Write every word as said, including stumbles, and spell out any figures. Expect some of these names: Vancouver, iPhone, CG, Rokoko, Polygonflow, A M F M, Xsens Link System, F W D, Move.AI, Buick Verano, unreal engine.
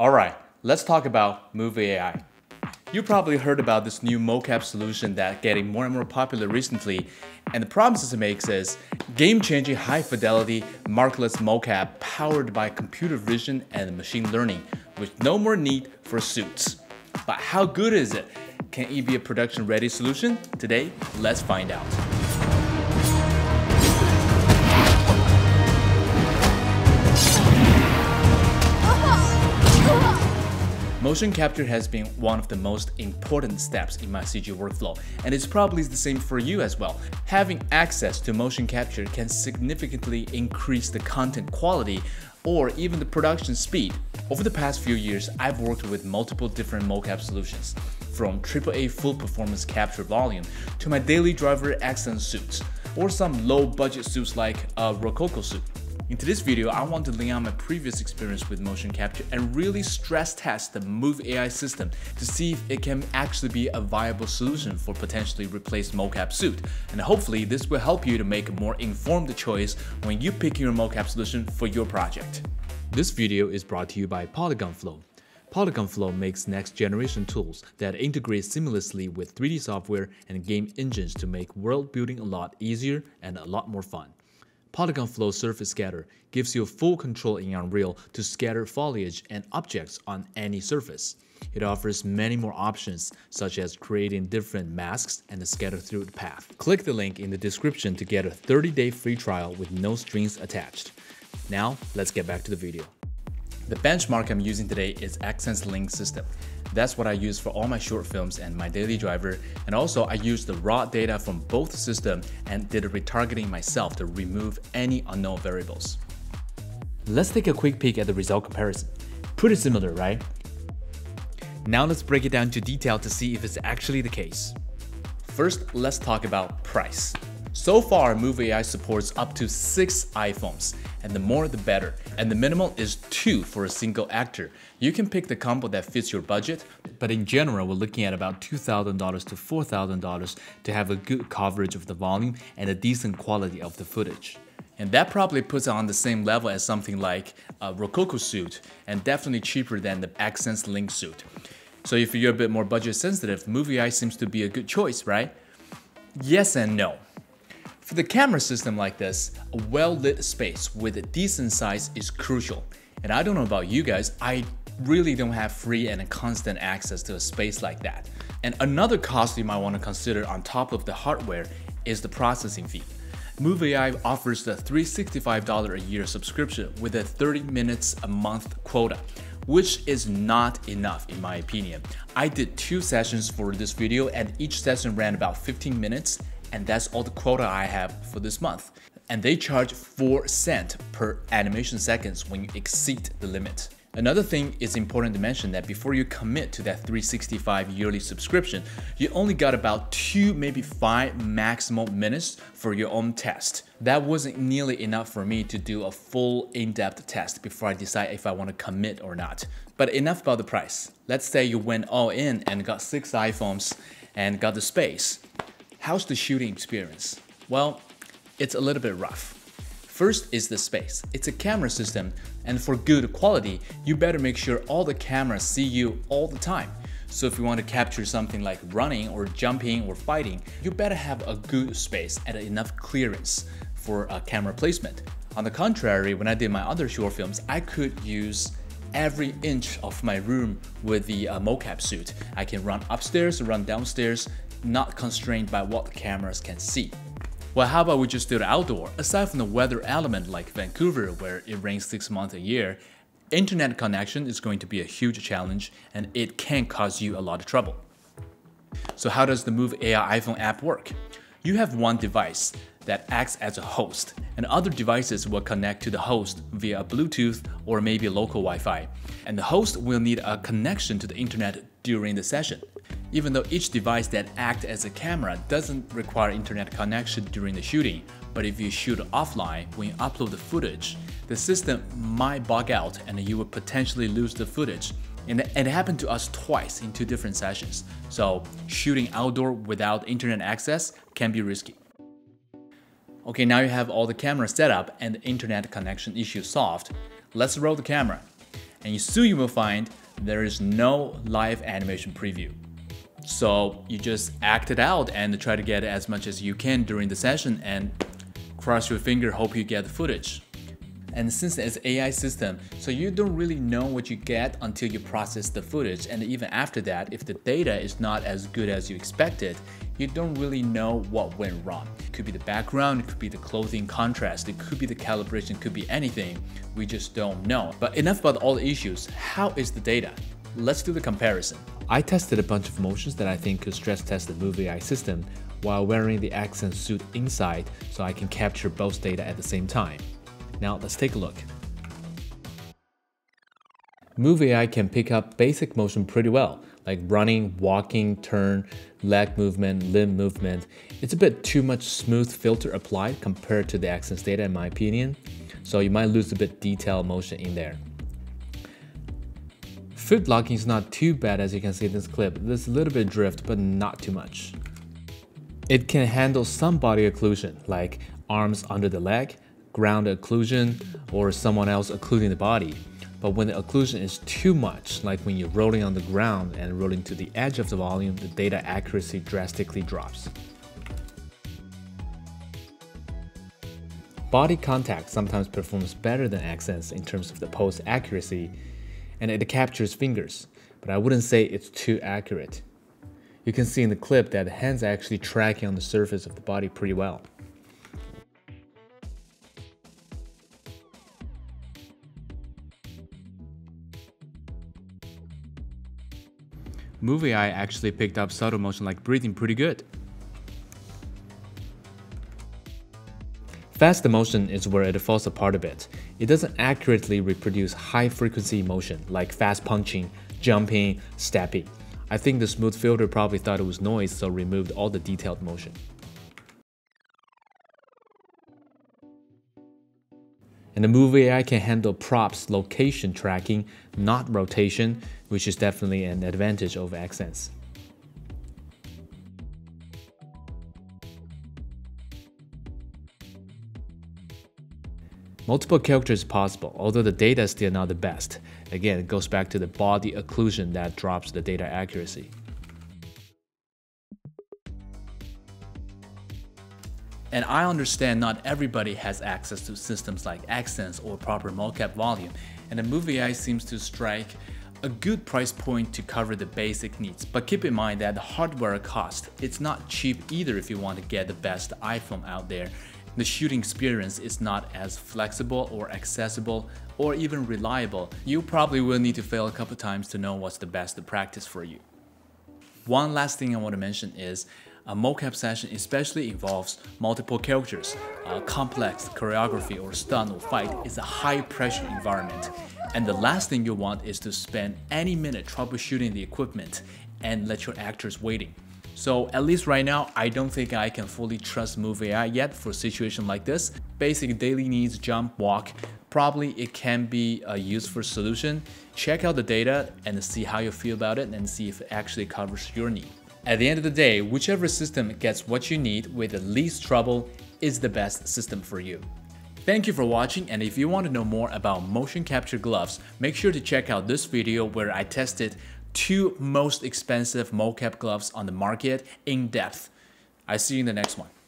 All right, let's talk about Move dot A I. You probably heard about this new mocap solution that's getting more and more popular recently, and the promises it makes is game-changing high-fidelity markerless mocap powered by computer vision and machine learning with no more need for suits. But how good is it? Can it be a production-ready solution? Today, let's find out. Motion capture has been one of the most important steps in my C G workflow, and it's probably the same for you as well. Having access to motion capture can significantly increase the content quality or even the production speed. Over the past few years, I've worked with multiple different mocap solutions, from triple A full performance capture volume to my daily driver Xsens suits, or some low-budget suits like a Rokoko suit. In today's video, I want to lean on my previous experience with motion capture and really stress test the Move dot A I system to see if it can actually be a viable solution for potentially replaced mocap suit. And hopefully this will help you to make a more informed choice when you pick your mocap solution for your project. This video is brought to you by Polygonflow. Polygonflow makes next-generation tools that integrate seamlessly with three D software and game engines to make world building a lot easier and a lot more fun. Polygonflow Surface Scatter gives you full control in Unreal to scatter foliage and objects on any surface. It offers many more options, such as creating different masks and scatter through the path. Click the link in the description to get a thirty day free trial with no strings attached. Now, let's get back to the video. The benchmark I'm using today is Xsens Link System. That's what I use for all my short films and my daily driver, and also I used the raw data from both systems and did a retargeting myself to remove any unknown variables. Let's take a quick peek at the result comparison. Pretty similar, right? Now let's break it down to detail to see if it's actually the case. First, let's talk about price. So far, Move dot A I supports up to six iPhones, and the more the better. And the minimum is two for a single actor. You can pick the combo that fits your budget, but in general, we're looking at about two thousand to four thousand dollars to have a good coverage of the volume and a decent quality of the footage. And that probably puts it on the same level as something like a Rokoko suit, and definitely cheaper than the Xsens Link suit. So if you're a bit more budget sensitive, Move dot A I seems to be a good choice, right? Yes and no. For the camera system like this, a well-lit space with a decent size is crucial. And I don't know about you guys, I really don't have free and constant access to a space like that. And another cost you might want to consider on top of the hardware is the processing fee. Move dot A I offers the three hundred sixty-five dollars a year subscription with a thirty minutes a month quota, which is not enough in my opinion. I did two sessions for this video and each session ran about fifteen minutes. And that's all the quota I have for this month. And they charge four cents per animation seconds when you exceed the limit. Another thing is important to mention that before you commit to that three hundred sixty-five yearly subscription, you only got about two, maybe five maximum minutes for your own test. That wasn't nearly enough for me to do a full in-depth test before I decide if I want to commit or not. But enough about the price. Let's say you went all in and got six iPhones and got the space. How's the shooting experience? Well, it's a little bit rough. First is the space. It's a camera system, and for good quality, you better make sure all the cameras see you all the time. So if you want to capture something like running or jumping or fighting, you better have a good space and enough clearance for a camera placement. On the contrary, when I did my other short films, I could use every inch of my room with the uh, mocap suit. I can run upstairs, run downstairs, not constrained by what the cameras can see. Well, how about we just do the outdoor? Aside from the weather element like Vancouver, where it rains six months a year, internet connection is going to be a huge challenge and it can cause you a lot of trouble. So how does the Move dot A I iPhone app work? You have one device that acts as a host, and other devices will connect to the host via Bluetooth or maybe local Wi-Fi. And the host will need a connection to the internet during the session. Even though each device that acts as a camera doesn't require internet connection during the shooting, but if you shoot offline when you upload the footage, the system might bug out and you will potentially lose the footage. And it happened to us twice in two different sessions. So shooting outdoor without internet access can be risky. Okay, now you have all the camera set up and the internet connection issue solved. Let's roll the camera. and soon you will find there is no live animation preview. So you just act it out and try to get as much as you can during the session and cross your finger, hope you get the footage. And since it's an A I system, so you don't really know what you get until you process the footage. And even after that, if the data is not as good as you expected, you don't really know what went wrong. It could be the background, it could be the clothing contrast, it could be the calibration, it could be anything. We just don't know. But enough about all the issues. How is the data? Let's do the comparison. I tested a bunch of motions that I think could stress test the Move dot A I system while wearing the Xsens suit inside, so I can capture both data at the same time. Now let's take a look. Move dot A I can pick up basic motion pretty well, like running, walking, turn, leg movement, limb movement. It's a bit too much smooth filter applied compared to the Xsens data in my opinion, so you might lose a bit detailed motion in there. Foot blocking is not too bad as you can see in this clip. There's a little bit of drift, but not too much. It can handle some body occlusion, like arms under the leg, ground occlusion, or someone else occluding the body. But when the occlusion is too much, like when you're rolling on the ground and rolling to the edge of the volume, the data accuracy drastically drops. Body contact sometimes performs better than Xsens in terms of the pose accuracy, and it captures fingers, but I wouldn't say it's too accurate. You can see in the clip that the hands are actually tracking on the surface of the body pretty well. Move dot A I actually picked up subtle motion like breathing pretty good. Fast motion is where it falls apart a bit. It doesn't accurately reproduce high frequency motion like fast punching, jumping, stepping. I think the smooth filter probably thought it was noise, so removed all the detailed motion. And the Move dot A I can handle props location tracking, not rotation, which is definitely an advantage over Xsens. Multiple characters possible, although the data is still not the best. Again, it goes back to the body occlusion that drops the data accuracy. And I understand not everybody has access to systems like Xsens or proper mocap volume, and the Move dot A I seems to strike a good price point to cover the basic needs. But keep in mind that the hardware cost, it's not cheap either if you want to get the best iPhone out there. The shooting experience is not as flexible or accessible or even reliable. You probably will need to fail a couple times to know what's the best practice for you. One last thing I want to mention is a mocap session especially involves multiple characters. A complex choreography or stunt or fight is a high pressure environment. And the last thing you want is to spend any minute troubleshooting the equipment and let your actors waiting. So at least right now, I don't think I can fully trust Move dot A I yet for a situation like this. Basic daily needs, jump, walk, probably it can be a useful solution. Check out the data and see how you feel about it and see if it actually covers your need. At the end of the day, whichever system gets what you need with the least trouble is the best system for you. Thank you for watching, and if you want to know more about motion capture gloves, make sure to check out this video where I tested two most expensive mocap gloves on the market in depth. I see you in the next one.